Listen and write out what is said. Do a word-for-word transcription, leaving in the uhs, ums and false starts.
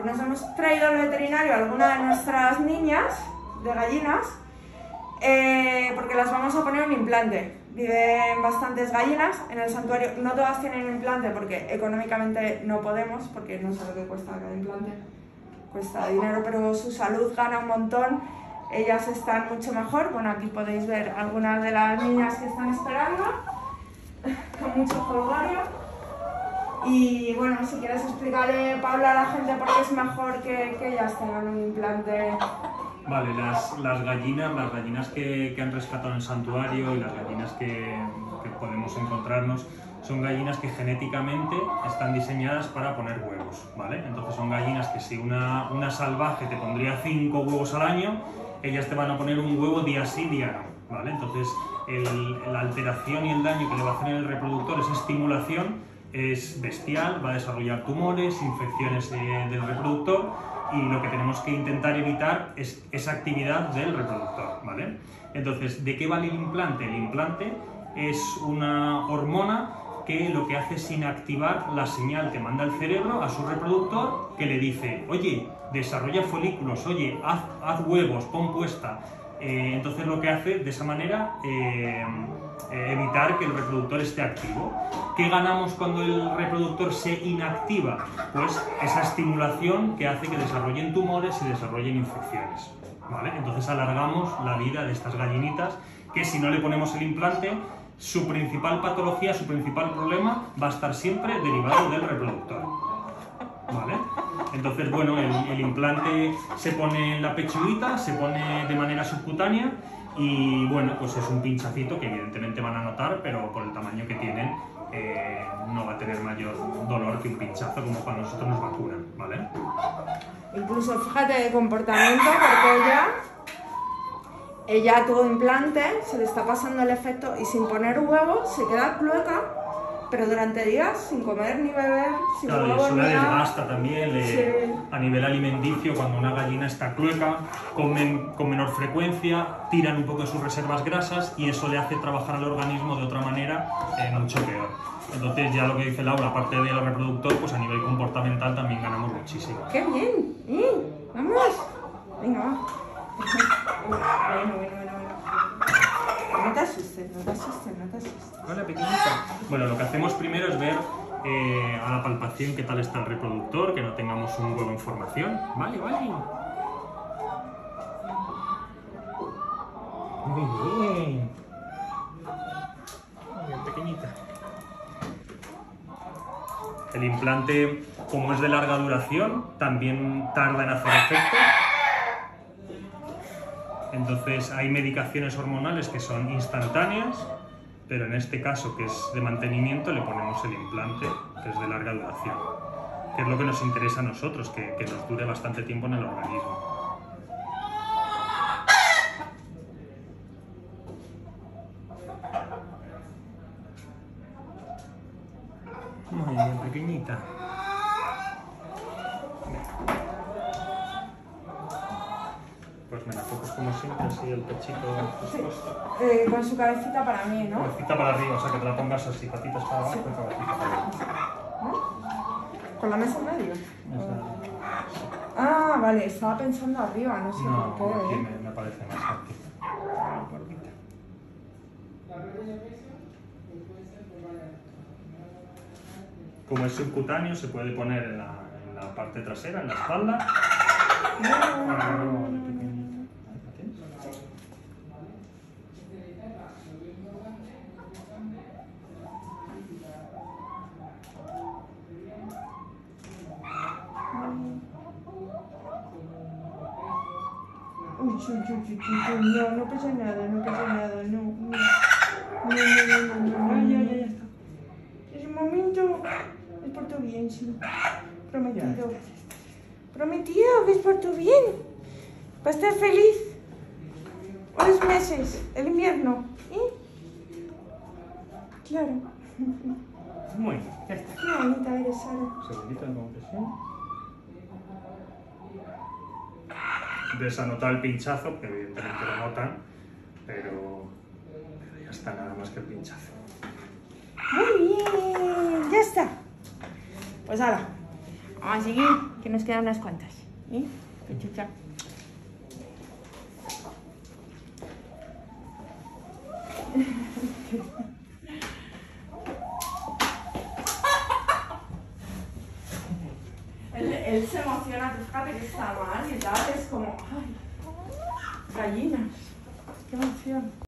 pues nos hemos traído al veterinario a alguna de nuestras niñas de gallinas, eh, porque las vamos a poner un implante. Viven bastantes gallinas en el santuario, no todas tienen implante porque económicamente no podemos, porque no sé lo que cuesta cada implante, cuesta dinero, pero su salud gana un montón, ellas están mucho mejor. Bueno, aquí podéis ver algunas de las niñas que están esperando, con mucho jolgorio. Y bueno, si quieres explicarle, Pablo, a la gente por qué es mejor que, que ellas tengan un implante. Vale, las, las gallinas, las gallinas que, que han rescatado en el santuario y las gallinas que, que podemos encontrarnos son gallinas que genéticamente están diseñadas para poner huevos, ¿vale? Entonces son gallinas que si una, una salvaje te pondría cinco huevos al año, ellas te van a poner un huevo día sí, día no, ¿vale? Entonces el, la alteración y el daño que le va a hacer el reproductor, esa estimulación, es bestial, va a desarrollar tumores, infecciones de, del reproductor. Y lo que tenemos que intentar evitar es esa actividad del reproductor, ¿vale? Entonces, ¿de qué vale el implante? El implante es una hormona que lo que hace es inactivar la señal que manda el cerebro a su reproductor, que le dice, oye, desarrolla folículos, oye, haz, haz huevos, pon puesta. Eh, entonces lo que hace, de esa manera, eh, evitar que el reproductor esté activo. ¿Qué ganamos cuando el reproductor se inactiva? Pues esa estimulación que hace que desarrollen tumores y desarrollen infecciones, ¿vale? Entonces alargamos la vida de estas gallinitas, que si no le ponemos el implante, su principal patología, su principal problema va a estar siempre derivado del reproductor, ¿vale? Entonces, bueno, el, el implante se pone en la pechuguita, se pone de manera subcutánea. Y bueno, pues es un pinchacito que evidentemente van a notar, pero por el tamaño que tienen eh, no va a tener mayor dolor que un pinchazo como cuando nosotros nos vacunan, ¿vale? Incluso fíjate de comportamiento, porque ella, ella tuvo implante, se le está pasando el efecto y sin poner huevo se queda clueca, pero durante días sin comer ni beber, sin claro, huevo, eso la desgasta también, le, sí. A nivel alimenticio, cuando una gallina está clueca, comen con menor frecuencia, tiran un poco de sus reservas grasas y eso le hace trabajar al organismo de otra manera eh, mucho peor. Entonces, ya lo que dice Laura, aparte del reproductor, pues a nivel comportamental también ganamos muchísimo. ¡Qué bien! Mm, ¡Vamos! Venga, va. Bueno, bueno, bueno. No te asustes, no te asustes, no te asustes. Hola, pequeñita. Bueno, lo que hacemos primero es ver eh, a la palpación qué tal está el reproductor, que no tengamos un huevo en formación. Vale, vale. Muy bien. Muy bien, pequeñita. El implante, como es de larga duración, también tarda en hacer efecto. Entonces hay medicaciones hormonales que son instantáneas, pero en este caso, que es de mantenimiento, le ponemos el implante, que es de larga duración, que es lo que nos interesa a nosotros, que, que nos dure bastante tiempo en el organismo. Muy bien, pequeñita. Pues me la focus como siempre, así el pechito dispuesto. Sí. Eh, con su cabecita para mí, ¿no? Cabecita para arriba, o sea que te la pongas así, patitas para abajo, sí. Y cabecita para arriba. ¿Con la mesa en medio? Ah, vale, estaba pensando arriba, no sé no, por qué. Aquí eh. me, me parece más fácil. Como es subcutáneo, se puede poner en la, en la parte trasera, en la espalda. No. No, no pasa nada, no pasa nada, no, no, no, no, no, no, ya, ya, ya está. Es un momento, es por tu bien, sí. Prometido. Prometido que es por tu bien. Va a estar feliz. Tres meses, el invierno, ¿eh? Claro. Muy bien, ya está. Qué bonita eres, Sara. Segundita de compresión. Desanotar el pinchazo, que evidentemente lo notan, pero, pero ya está, nada más que el pinchazo. Muy bien, ya está. Pues ahora, Vamos a seguir, que nos quedan unas cuantas. ¿Eh? Pechucha. él, él se emociona, fíjate que está mal y tal, es como, ay, gallinas, qué emoción.